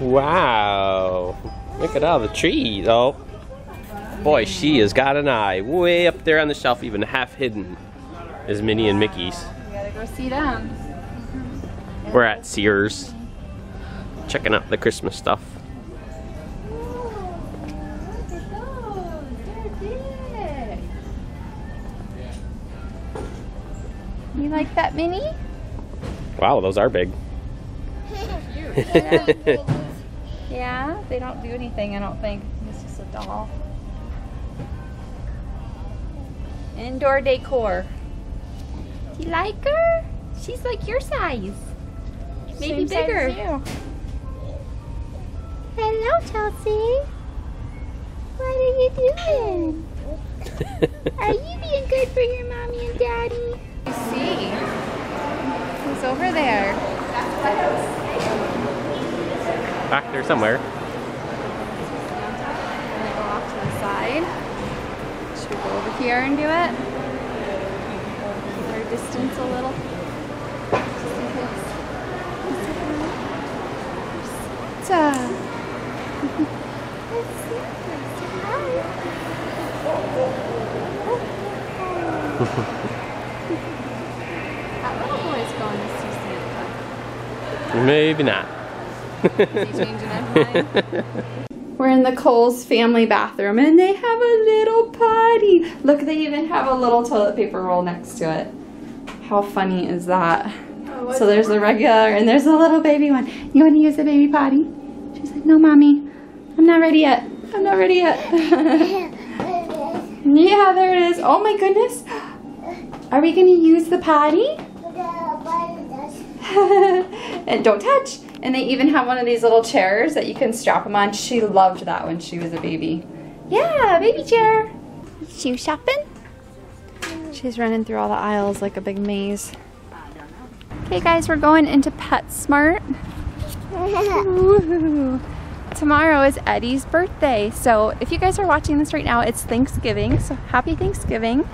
Wow. Look at all the trees. Oh. Boy, she has got an eye. Way up there on the shelf, even half hidden, is Minnie and Mickey's. You gotta go see them. We're at Sears, checking out the Christmas stuff. You like that, Minnie? Wow, those are big. Yeah, they don't do anything, I don't think. It's just a doll. Indoor decor. You like her? She's like your size. Maybe bigger. Same size as you. Hello, Chelsea. What are you doing? Are you being good for your mommy and daddy? You see who's over there? Back there somewhere. And they go off to the side. Should we go over here and do it? Keep our distance a little. Just in case. It's Santa. That little boy's going to see Santa. Maybe not. Is he changing his mind? We're in the Kohl's family bathroom and they have a little potty. Look, they even have a little toilet paper roll next to it. How funny is that? Oh, so there's the regular and there's a little baby one. You want to use the baby potty? She's like, no, mommy. I'm not ready yet. I'm not ready yet. Yeah, there it is. Oh my goodness. Are we going to use the potty? And don't touch. And they even have one of these little chairs that you can strap them on. She loved that when she was a baby. Yeah, baby chair. Shoe shopping. She's running through all the aisles like a big maze. Okay guys, we're going into PetSmart. Woohoo. Tomorrow is Eddie's birthday. So if you guys are watching this right now, it's Thanksgiving. So happy Thanksgiving.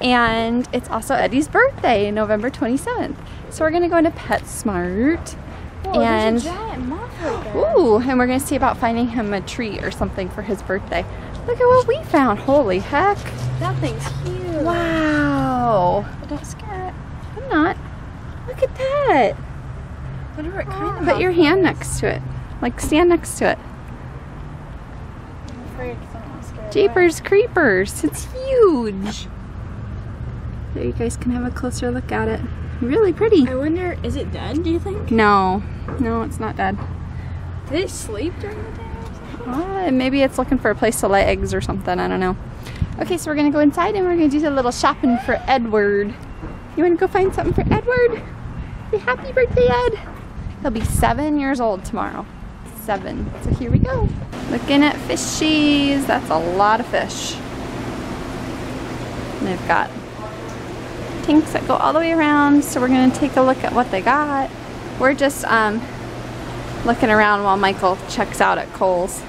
And it's also Eddie's birthday, November 27th. So we're gonna go into PetSmart. Whoa, and there's a giant moth right there. Ooh, and we're gonna see about finding him a treat or something for his birthday. Look at what we found! Holy heck! That thing's huge. Wow! Don't scare it. I'm not. Look at that. Whatever it kind of. Put your hand next to it. Like stand next to it. I'm afraid because I'm not scared. Jeepers creepers! It's huge. There, you guys can have a closer look at it. Really pretty. I wonder, is it dead, do you think? No. No, it's not dead. Did it sleep during the day or something? Maybe it's looking for a place to lay eggs or something. I don't know. Okay, so we're going to go inside and we're going to do a little shopping for Edward. You want to go find something for Edward? Say happy birthday, Ed. He'll be 7 years old tomorrow. 7. So here we go. Looking at fishies. That's a lot of fish. And they've got tanks that go all the way around, so we're going to take a look at what they got. We're just looking around while Michael checks out at Kohl's.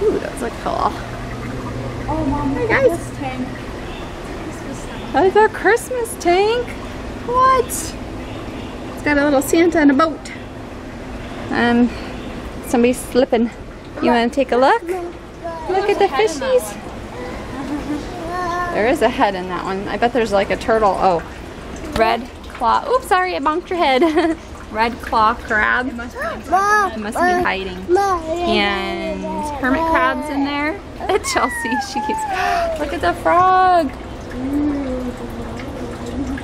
Ooh, those look cool. Oh, Mom, hey guys. It's a Christmas tank. That's a Christmas tank? What? It's got a little Santa and a boat. Somebody's slipping. You want to take a look? Look at the fishies. There is a head in that one. I bet there's like a turtle. Oh, red claw. Oops, sorry, I bonked your head. Red claw crab. It must be hiding. And hermit crab's in there. And Chelsea, she keeps. Look at the frog.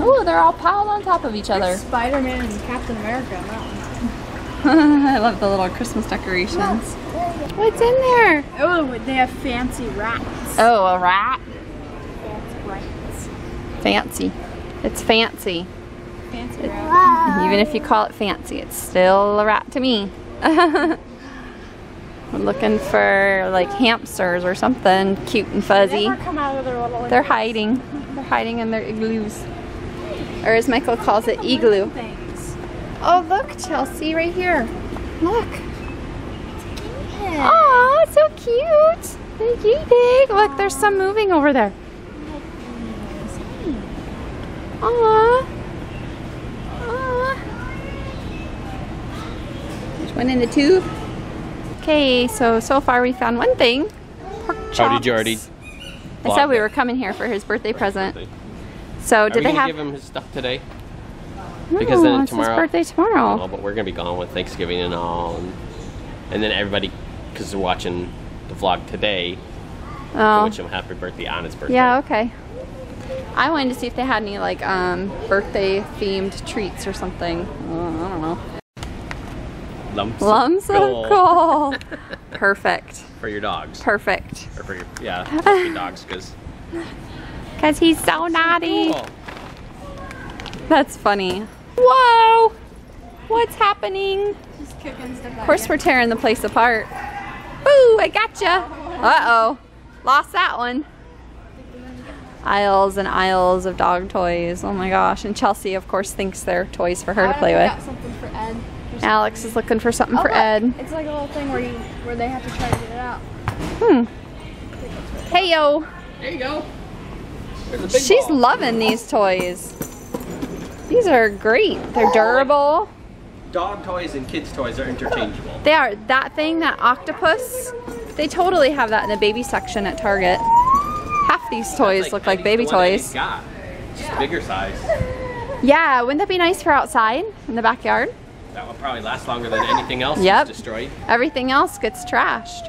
Ooh, they're all piled on top of each other. Spider-Man and Captain America. I love the little Christmas decorations. What's in there? Oh, they have fancy rats. Oh, a rat. Fancy. It's fancy. Fancy rat. Even if you call it fancy, it's still a rat to me. We're looking for like hamsters or something cute and fuzzy. They're hiding. They're hiding in their igloos. Or as Michael calls it, igloo. Oh, look, Chelsea, right here. Look. Oh, so cute. They're big. Look, there's some moving over there. Aww. Aww. There's One and a two. Okay, so far we found one thing. Pork chops. How did you already? I said we were coming here for his birthday present. So did they have? Are we gonna give him his stuff today? No, because then it's tomorrow, his birthday tomorrow. But we're gonna be gone with Thanksgiving and all, and then everybody, because they're watching the vlog today, oh, which will happy birthday on his birthday. Yeah, okay. I wanted to see if they had any like birthday themed treats or something. I don't know. Lumps of coal. Perfect. For your dogs. Perfect. Or for your, yeah, for your dogs, because he's so naughty. Cool. That's funny. Whoa! What's happening? Just kicking stuff. Of course, we're tearing the place apart. Boo! I gotcha. Uh-oh. Lost that one. Aisles and aisles of dog toys. Oh my gosh. And Chelsea, of course, thinks they're toys for her to play with. Something for Ed. Alex is looking for something for Ed. It's like a little thing where they have to try to get it out. Hmm. Hey yo. There you go. There's a big She's ball. Loving these toys. These are great. They're durable. Dog toys and kids toys are interchangeable. They are. That thing, that octopus, they totally have that in the baby section at Target. Half these toys look like baby toys. Got. Just bigger size. Yeah, wouldn't that be nice for outside in the backyard? That will probably last longer than anything else is destroyed. Everything else gets trashed.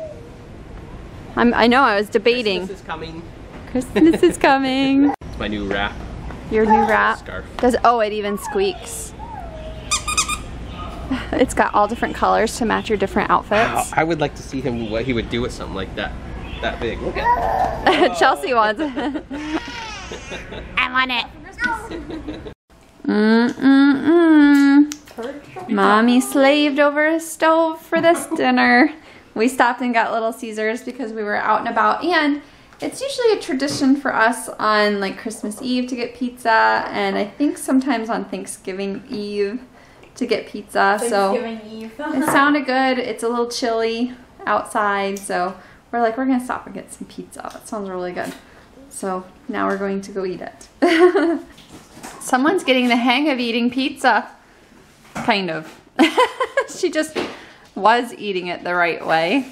I know, I was debating. Christmas is coming. Christmas is coming. It's my new wrap. Your new wrap? Scarf. Oh, it even squeaks. It's got all different colors to match your different outfits. I would like to see him, what he would do with something like that. That big. Look at it. Oh. Chelsea wants it. I want it. Mommy slaved over a stove for this dinner. We stopped and got Little Caesars because we were out and about, and it's usually a tradition for us on like Christmas Eve to get pizza, and I think sometimes on Thanksgiving Eve to get pizza. Thanksgiving Eve. It sounded good. It's a little chilly outside, so we're like, we're gonna stop and get some pizza. That sounds really good. So now we're going to go eat it. Someone's getting the hang of eating pizza. Kind of. She just was eating it the right way.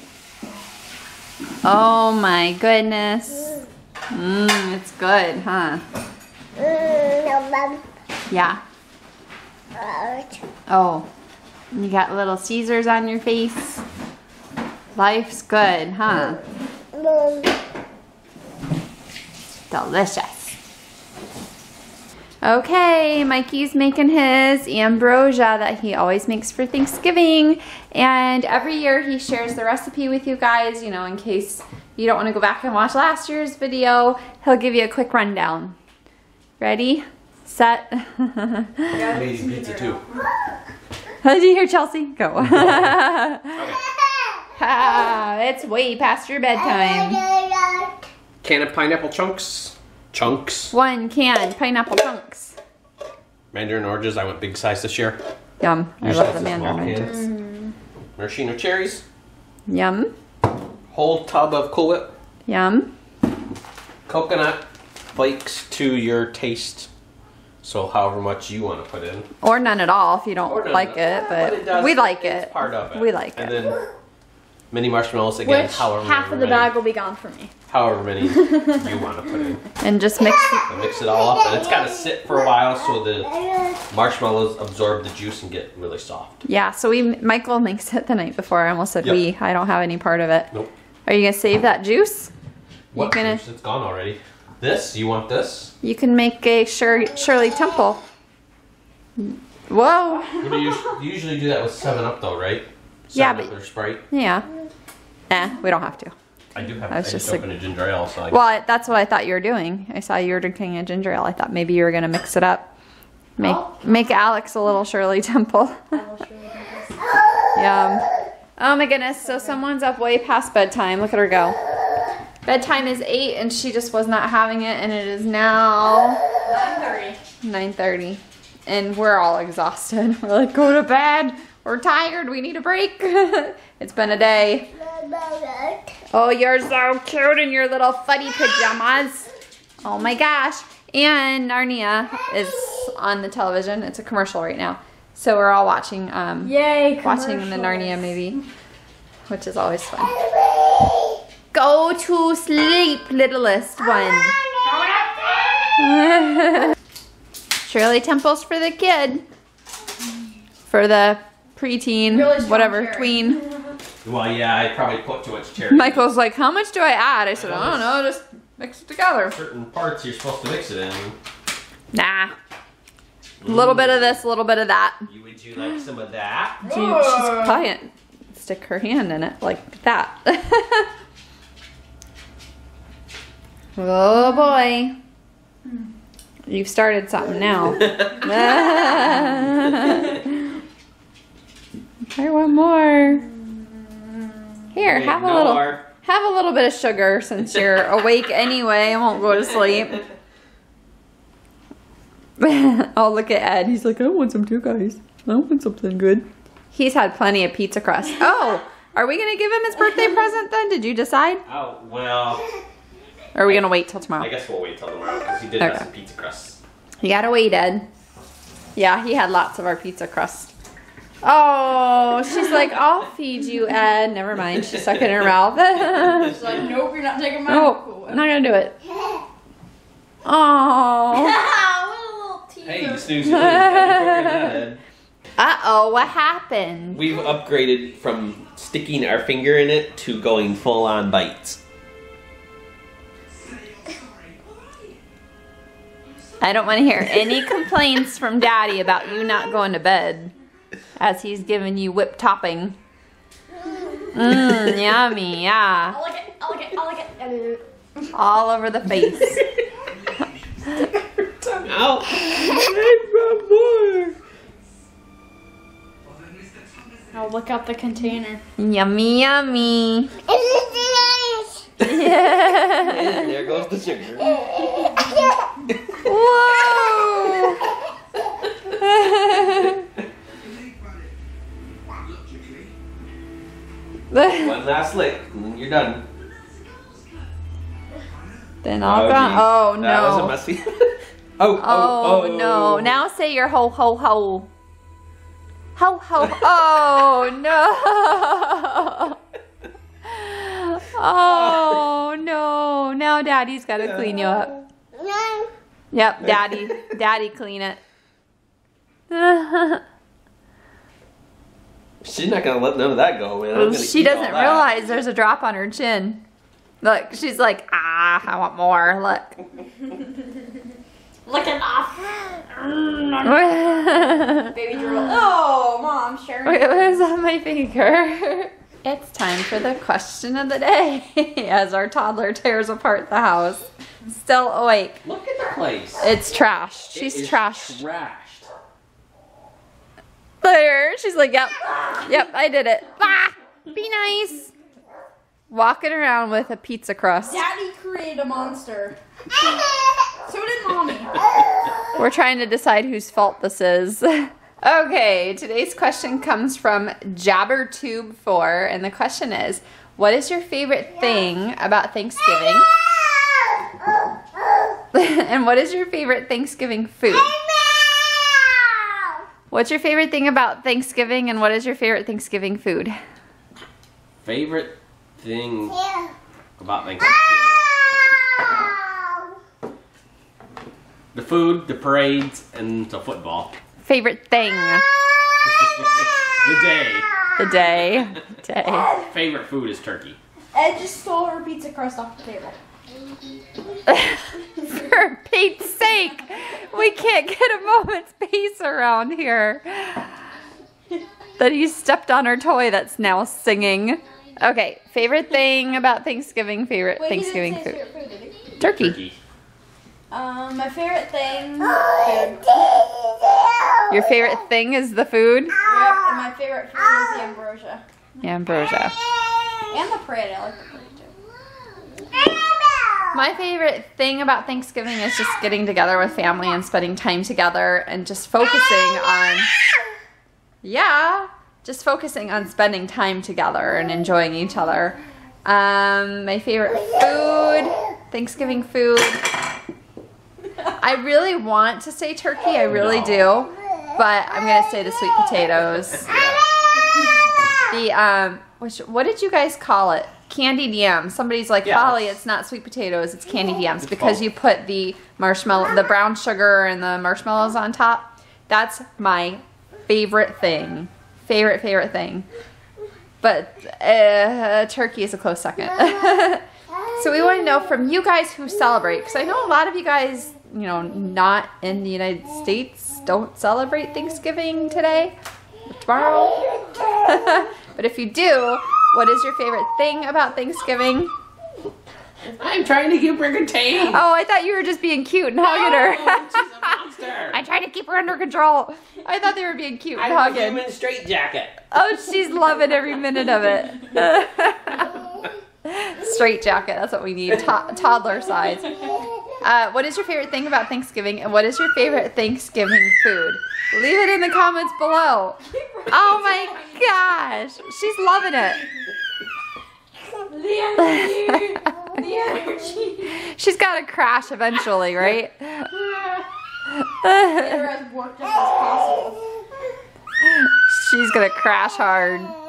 Oh my goodness. Mmm, it's good, huh? Yeah. Oh, you got Little Caesars on your face. Life's good, huh? Delicious. Okay, Mikey's making his ambrosia that he always makes for Thanksgiving, and every year he shares the recipe with you guys, you know, in case you don't want to go back and watch last year's video. He'll give you a quick rundown. Ready? Set. Amazing pizza too. Did you hear Chelsea? Go. It's way past your bedtime. Can of pineapple chunks. Chunks. One can pineapple chunks. Mandarin oranges. I went big size this year. Yum. I love the mandarin oranges. Maraschino cherries. Yum. Whole tub of Cool Whip. Yum. Coconut flakes to your taste. So however much you want to put in. Or none at all if you don't like it, but we like it. Part of it. We like it. And then mini marshmallows again. Which half of the bag will be gone for me. However many you want to put in. And just mix it. And mix it all up, and it's got to sit for a while so the marshmallows absorb the juice and get really soft. Yeah, so Michael makes it the night before. I almost said we. I don't have any part of it. Nope. Are you going to save that juice? What juice? It's gone already. This? You want this? You can make a Shirley Temple. Whoa. You usually do that with 7-Up though, right? 7-Up or Sprite? Yeah. Nah, we don't have to. I do have I just opened a ginger ale. So well, that's what I thought you were doing. I saw you were drinking a ginger ale. I thought maybe you were going to mix it up. Make Alex a little Shirley Temple. Yum. Oh my goodness. So someone's up way past bedtime. Look at her go. Bedtime is 8 and she just was not having it, and it is now 9:30. And we're all exhausted. We're like, go to bed. We're tired. We need a break. It's been a day. Oh, you're so cute in your little fuddy pajamas. Oh my gosh. And Narnia is on the television. It's a commercial right now. So we're all watching watching the Narnia movie, which is always fun. Go to sleep, littlest one. Shirley Temple's for the kid. For the preteen, really whatever, tween. Well, yeah, I probably put too much cherry. Michael's like, how much do I add? I said, I don't know, just mix it together. Certain parts you're supposed to mix it in. Nah. A little bit of this, a little bit of that. Would you like some of that? She's quiet. Stick her hand in it like that. Oh boy. You've started something now. I want more. Here, have a little bit of sugar since you're awake anyway. I won't go to sleep. Oh, look at Ed. He's like, I want some too, guys. I want something good. He's had plenty of pizza crust. Oh, are we going to give him his birthday present then? Did you decide? Oh, well. Or are we going to wait till tomorrow? I guess we'll wait till tomorrow because he did have some pizza crust. You got to wait, Ed. Yeah, he had lots of our pizza crust. Oh, she's like, I'll feed you, Ed. Never mind. She's stuck in her mouth. She's like, nope, you're not taking mine. Oh, I'm not going to do it. Oh. Hey, you snooze. Uh-oh, what happened? We've upgraded from sticking our finger in it to going full-on bites. I don't want to hear any complaints from Daddy about you not going to bed as he's giving you whipped topping. Mmm, yummy, yeah. I like it, I like it, I like it. All over the face. Ow. I got more. I'll look up the container. Yummy, yummy. There goes the sugar. Whoa! One last lick, and then you're done. Then all gone. Oh no! That was a messy. Oh no! Now say your ho ho ho. Ho ho! Oh no! Oh no! Now Daddy's gotta clean you up. Yep, Daddy, clean it. She's not gonna let none of that go, man. She doesn't realize there's a drop on her chin. Look, she's like, ah, I want more. Look. Looking off. Baby drool. Oh, Mom, sure. Wait, what is on my finger? It's time for the question of the day as our toddler tears apart the house. Still awake. Look at the place. It's trashed. She's trashed. Trashed. There. She's like, yep. Yep, I did it. Ah, be nice. Walking around with a pizza crust. Daddy created a monster. So did Mommy. We're trying to decide whose fault this is. Okay, today's question comes from JabberTube4, and the question is, what is your favorite thing about Thanksgiving? And what is your favorite Thanksgiving food? What's your favorite thing about Thanksgiving, and what is your favorite Thanksgiving food? Favorite thing about Thanksgiving? The food, the parades, and the football. Favorite thing. The day. The day. Day. Favorite food is turkey. Ed just stole her pizza crust off the table. For Pete's sake, we can't get a moment's peace around here. That he stepped on her toy that's now singing. Okay, favorite thing about Thanksgiving, favorite Thanksgiving food. Turkey. My favorite thing. Food. Your favorite thing is the food? Yep, and my favorite food is the ambrosia. The ambrosia. And the parade. I like the parade too. My favorite thing about Thanksgiving is just getting together with family and spending time together and just focusing on. Yeah, just focusing on spending time together and enjoying each other. My favorite food, Thanksgiving food. I really want to say turkey, I really do. but I'm gonna say the sweet potatoes. The what did you guys call it? Candied yams. Somebody's like, Folly, it's not sweet potatoes, it's candied yams, it's because you put the marshmallow, the brown sugar, and the marshmallows on top. That's my favorite thing. Favorite thing. But turkey is a close second. So we want to know from you guys who celebrate, because I know a lot of you guys, you know, not in the United States, don't celebrate Thanksgiving today, tomorrow. But if you do, what is your favorite thing about Thanksgiving? I'm trying to keep her contained. Oh, I thought you were just being cute and hugging her. She's a monster. I tried to keep her under control. I thought they were being cute and hugging. I'm in a straight jacket. Oh, she's loving every minute of it. Straight jacket, that's what we need. Toddler size. What is your favorite thing about Thanksgiving, and what is your favorite Thanksgiving food? Leave it in the comments below. Oh my gosh, she's loving it. She's got to crash eventually, right? She's gonna crash hard.